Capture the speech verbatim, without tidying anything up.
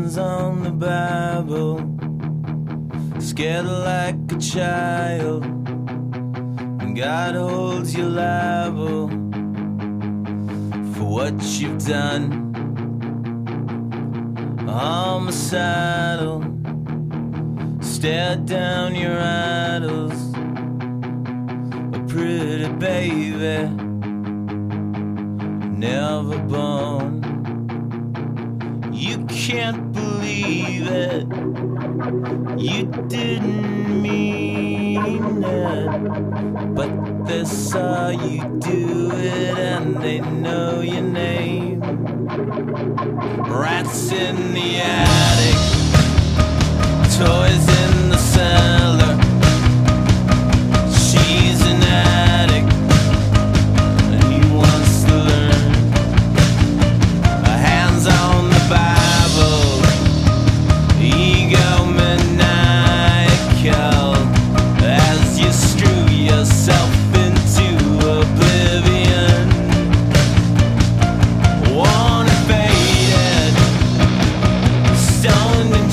hands on the Bible, scared like a child, and God holds you liable for what you've done. Homicidal, stare down your idols. A pretty baby, never born. You can't believe it, you didn't mean it, but they saw you do it and they know your name. Rats in the attic, toys in the cellar. She's an addict and he wants to learn. Hands on the Bible, egomaniacal, as you screw yourself into oblivion. Worn and faded, stoned and